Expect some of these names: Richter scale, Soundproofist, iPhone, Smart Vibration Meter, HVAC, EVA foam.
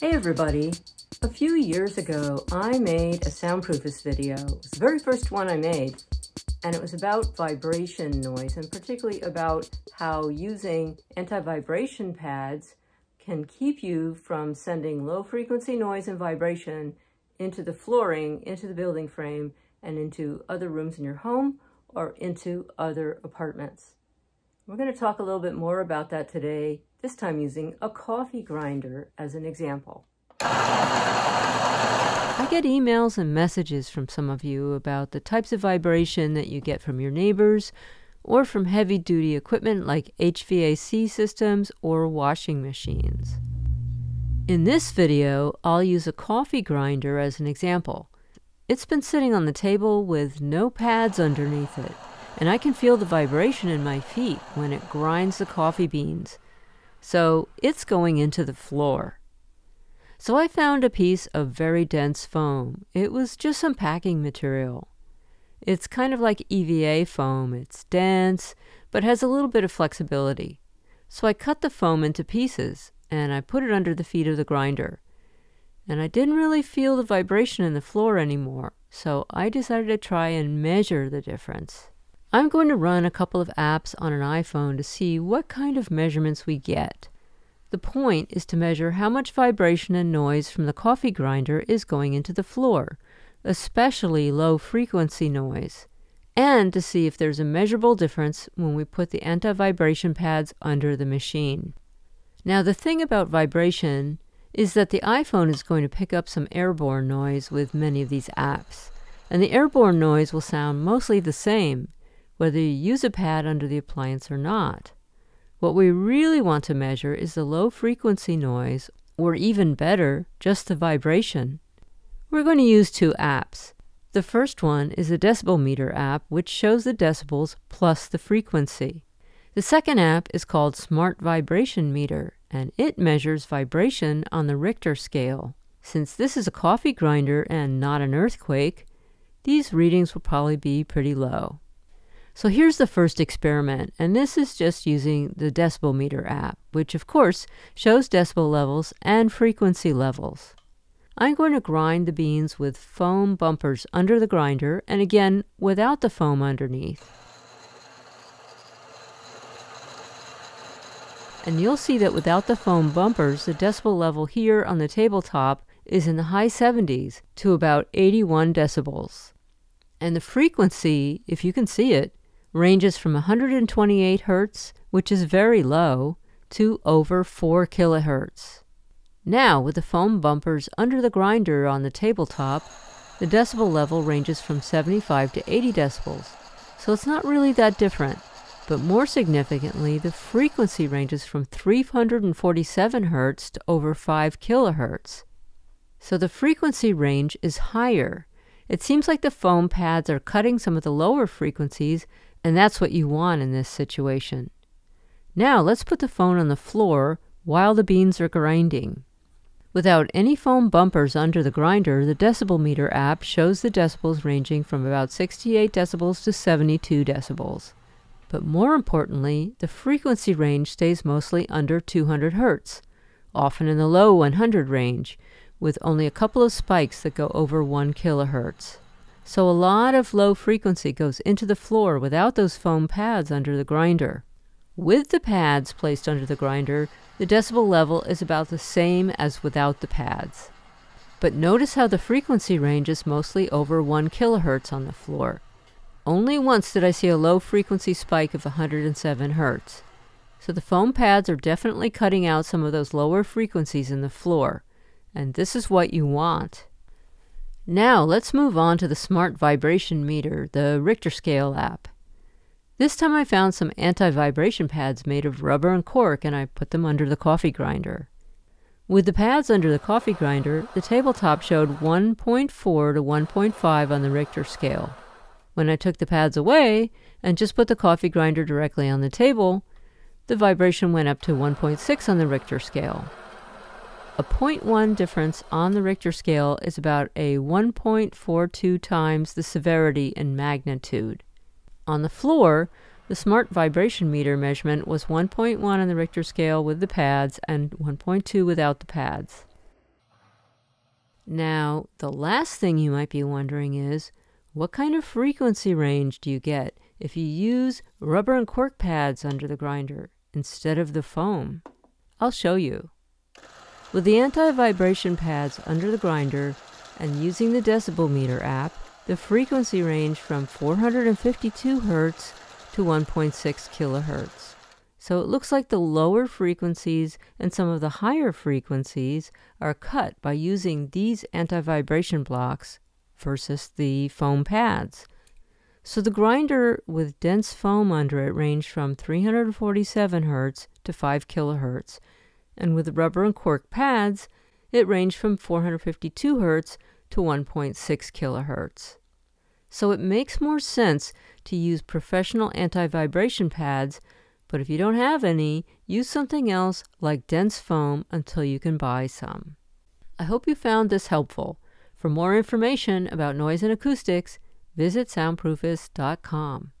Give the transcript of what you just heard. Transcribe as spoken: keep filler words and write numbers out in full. Hey everybody! A few years ago I made a Soundproofist video. It was the very first one I made, and it was about vibration noise, and particularly about how using anti-vibration pads can keep you from sending low-frequency noise and vibration into the flooring, into the building frame, and into other rooms in your home or into other apartments. We're going to talk a little bit more about that today, this time using a coffee grinder as an example. I get emails and messages from some of you about the types of vibration that you get from your neighbors or from heavy-duty equipment like H V A C systems or washing machines. In this video, I'll use a coffee grinder as an example. It's been sitting on the table with no pads underneath it, and I can feel the vibration in my feet when it grinds the coffee beans. So it's going into the floor. So I found a piece of very dense foam. It was just some packing material. It's kind of like E V A foam. It's dense, but has a little bit of flexibility. So I cut the foam into pieces and I put it under the feet of the grinder. And I didn't really feel the vibration in the floor anymore, so I decided to try and measure the difference. I'm going to run a couple of apps on an iPhone to see what kind of measurements we get. The point is to measure how much vibration and noise from the coffee grinder is going into the floor, especially low-frequency noise, and to see if there's a measurable difference when we put the anti-vibration pads under the machine. Now, the thing about vibration is that the iPhone is going to pick up some airborne noise with many of these apps. And the airborne noise will sound mostly the same, whether you use a pad under the appliance or not. What we really want to measure is the low-frequency noise, or even better, just the vibration. We're going to use two apps. The first one is the decibel meter app, which shows the decibels plus the frequency. The second app is called Smart Vibration Meter, and it measures vibration on the Richter scale. Since this is a coffee grinder and not an earthquake, these readings will probably be pretty low. So here's the first experiment, and this is just using the decibel meter app, which of course shows decibel levels and frequency levels. I'm going to grind the beans with foam bumpers under the grinder, and again without the foam underneath. And you'll see that without the foam bumpers, the decibel level here on the tabletop is in the high seventies to about eighty-one decibels. And the frequency, if you can see it, ranges from one hundred twenty-eight hertz, which is very low, to over four kilohertz. Now, with the foam bumpers under the grinder on the tabletop, the decibel level ranges from seventy-five to eighty decibels, so it's not really that different. But more significantly, the frequency ranges from three hundred forty-seven hertz to over five kilohertz. So the frequency range is higher. It seems like the foam pads are cutting some of the lower frequencies, and that's what you want in this situation. Now let's put the foam on the floor while the beans are grinding. Without any foam bumpers under the grinder, the decibel meter app shows the decibels ranging from about sixty-eight decibels to seventy-two decibels. But more importantly, the frequency range stays mostly under two hundred hertz, often in the low one hundred range, with only a couple of spikes that go over one kilohertz. So a lot of low frequency goes into the floor without those foam pads under the grinder. With the pads placed under the grinder, the decibel level is about the same as without the pads. But notice how the frequency range is mostly over one kilohertz on the floor. Only once did I see a low-frequency spike of one hundred seven hertz. So the foam pads are definitely cutting out some of those lower frequencies in the floor, and this is what you want. Now let's move on to the Smart Vibration Meter, the Richter scale app. This time I found some anti-vibration pads made of rubber and cork, and I put them under the coffee grinder. With the pads under the coffee grinder, the tabletop showed one point four to one point five on the Richter scale. When I took the pads away and just put the coffee grinder directly on the table, the vibration went up to one point six on the Richter scale. A zero point one difference on the Richter scale is about a one point four two times the severity and magnitude. On the floor, the Smart Vibration Meter measurement was one point one on the Richter scale with the pads and one point two without the pads. Now, the last thing you might be wondering is, what kind of frequency range do you get if you use rubber and cork pads under the grinder instead of the foam? I'll show you. With the anti-vibration pads under the grinder and using the decibel meter app, the frequency range from four hundred fifty-two hertz to one point six kilohertz. So it looks like the lower frequencies and some of the higher frequencies are cut by using these anti-vibration blocks versus the foam pads. So the grinder with dense foam under it ranged from three hundred forty-seven hertz to five kilohertz, and with rubber and cork pads, it ranged from four hundred fifty-two hertz to one point six kilohertz. So it makes more sense to use professional anti-vibration pads, but if you don't have any, use something else like dense foam until you can buy some. I hope you found this helpful. For more information about noise and acoustics, visit soundproofist dot com.